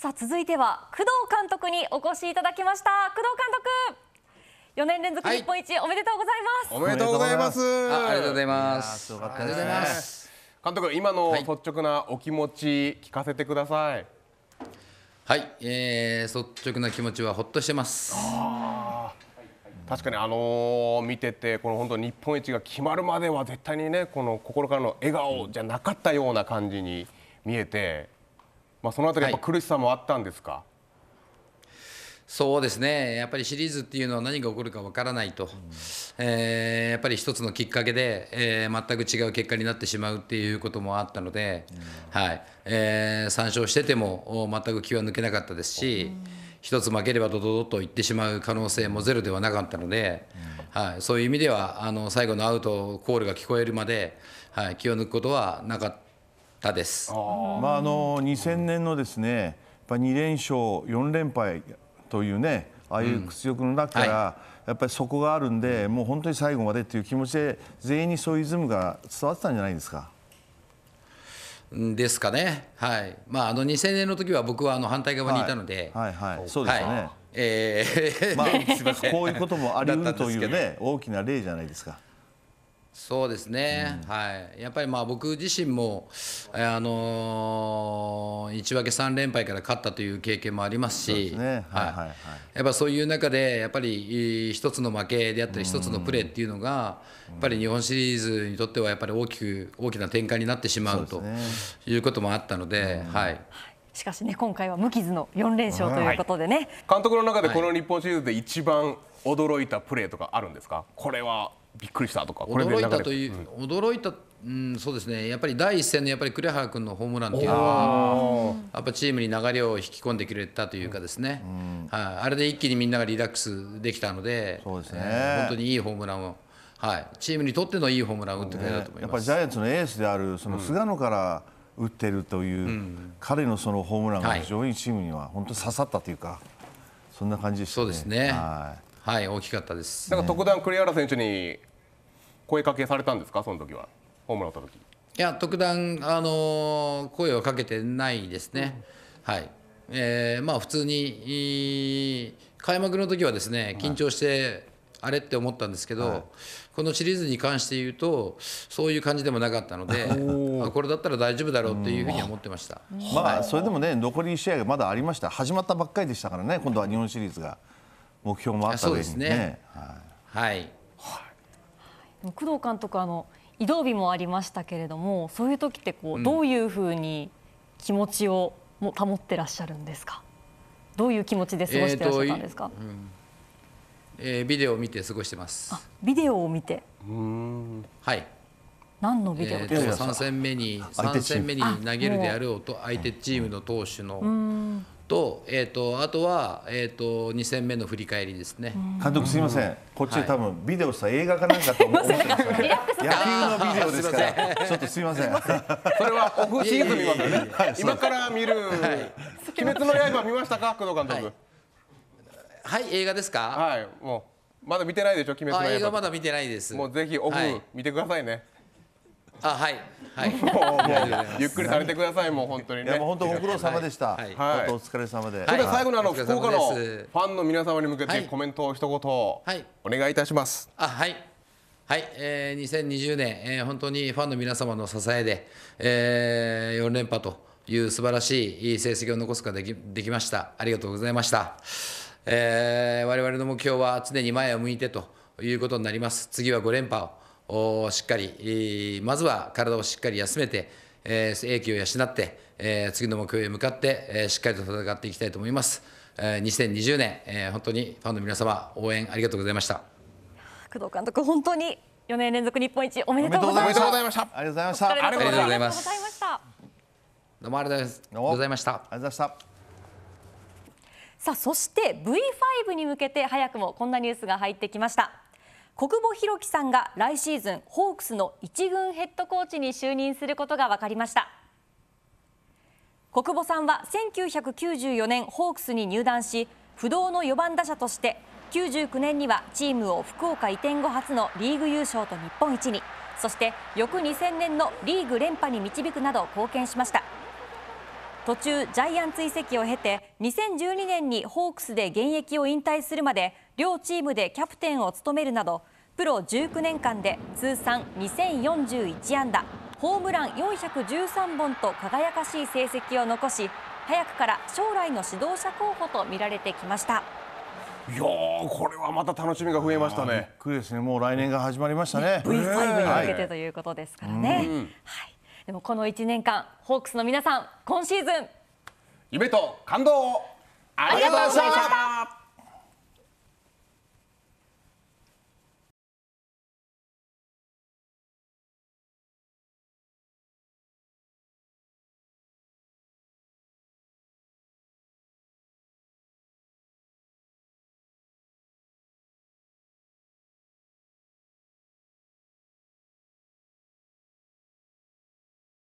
さあ続いては工藤監督にお越しいただきました。工藤監督、4年連続日本一、はい、おめでとうございます。おめでとうございます。ありがとうございます。ありがとうございます。監督、今の率直なお気持ち、聞かせてください。はい、率直な気持ちはほっとしてます。確かに見てて、この本当日本一が決まるまでは絶対にね、この心からの笑顔じゃなかったような感じに見えて、まあそのあたりやっぱ苦しさもあったんですか。はい、そうですね、やっぱりシリーズっていうのは何が起こるかわからないと、やっぱり一つのきっかけで、全く違う結果になってしまうっていうこともあったので、はい、3勝してても全く気は抜けなかったですし、一つ負ければドドドといってしまう可能性もゼロではなかったので、はい、そういう意味では最後のアウトコールが聞こえるまで、はい、気を抜くことはなかったです。まあ2000年のですね、やっぱ2連勝4連敗というね、ああいう屈辱の中から、はい、やっぱりそこがあるんで、もう本当に最後までっていう気持ちで全員にそういうイズムが伝わってたんじゃないですか。ですかね、はい、まあ2000年の時は僕は反対側にいたので、はい、はいはい、そうですよね。まあこういうこともあり得るというね、大きな例じゃないですか。そうですね、うん、はい、やっぱりまあ僕自身も1分け3連敗から勝ったという経験もありますし、やっぱそういう中でやっぱり一つの負けであったり一つのプレーっていうのがやっぱり日本シリーズにとってはやっぱり大きな展開になってしまうということもあったので、はい。しかしね、今回は無傷の4連勝ということでね、はい、監督の中でこの日本シリーズで一番驚いたプレーとかあるんですか。これはびっくりしたとか、驚いたという、驚いた、うん、そうですね、やっぱり第一戦のやっぱり呉原君のホームランというのは、やっぱチームに流れを引き込んでくれたというかですね、あれで一気にみんながリラックスできたので、そうですね、本当にいいホームランを、はい、チームにとってのいいホームランを打ってくれたと思います。やっぱりジャイアンツのエースであるその菅野から打ってるという、彼のそのホームランが非常にチームには本当に刺さったというか、そんな感じでしたね。そうですね、はいはい、大きかったです。なんか特段栗原選手に声かけされたんですか、その時は、ホームラン打った時。いや、特段声をかけてないですね。はい。まあ普通に開幕の時はですね、緊張してあれって思ったんですけど、はい、このシリーズに関して言うとそういう感じでもなかったので、これだったら大丈夫だろうっていうふうに思ってました。まあそれでもね、残り試合がまだありました。始まったばっかりでしたからね、今度は日本シリーズが。目標もあったですね。はい。工藤監督、移動日もありましたけれども、そういう時ってこう、どういうふうに気持ちを保ってらっしゃるんですか。どういう気持ちで過ごしてらっしゃったんですか。ビデオを見て過ごしてます。あ、ビデオを見て。はい。何のビデオですか。3戦目に投げるであろうと相手チームの投手の。あとは2戦目の振り返りですね。監督すみません、こっち多分ビデオした映画かなんかと思ってますけど、野球のビデオですからちょっとすみません。それはオフシーズン見ますね。今から見る「鬼滅の刃」見ましたか、工藤監督。はい、映画ですか。はい、もうまだ見てないでしょ、鬼滅の刃。映画まだ見てないです。もうぜひオフ見てくださいね。あ、はいはい、ゆっくりされてください。もう本当にね、本当ご苦労様でした。本当お疲れ様で。最後の福岡のファンの皆様に向けてコメントを一言お願いいたします。あ、はいはい、2020年、本当にファンの皆様の支えで、4連覇という素晴らしい成績を残すことができました。ありがとうございました。我々の目標は常に前を向いてということになります。次は5連覇を。しっかり、まずは体をしっかり休めて、英気を養って、次の目標へ向かって、しっかりと戦っていきたいと思います。2020年、本当にファンの皆様、応援ありがとうございました。工藤監督、本当に4年連続日本一、おめでとうございました。おめでとうございました。ありがとうございました。ありがとうございます。どうもありがとうございました。ありがとうございました。さあ、そして V5 に向けて早くもこんなニュースが入ってきました。小久保裕紀さんが来シーズンホークスの一軍ヘッドコーチに就任することが分かりました。小久保さんは1994年ホークスに入団し、不動の4番打者として99年にはチームを福岡移転後初のリーグ優勝と日本一に、そして翌2000年のリーグ連覇に導くなど貢献しました。途中ジャイアンツ移籍を経て2012年にホークスで現役を引退するまで両チームでキャプテンを務めるなどプロ19年間で通算2041安打ホームラン413本と輝かしい成績を残し早くから将来の指導者候補と見られてきました。いやー、これはまた楽しみが増えましたね。びっくりですね。もう来年が始まりましたね。V5 に向けてということですからね。はい。でもこの1年間、ホークスの皆さん、今シーズン夢と感動をありがとうございました。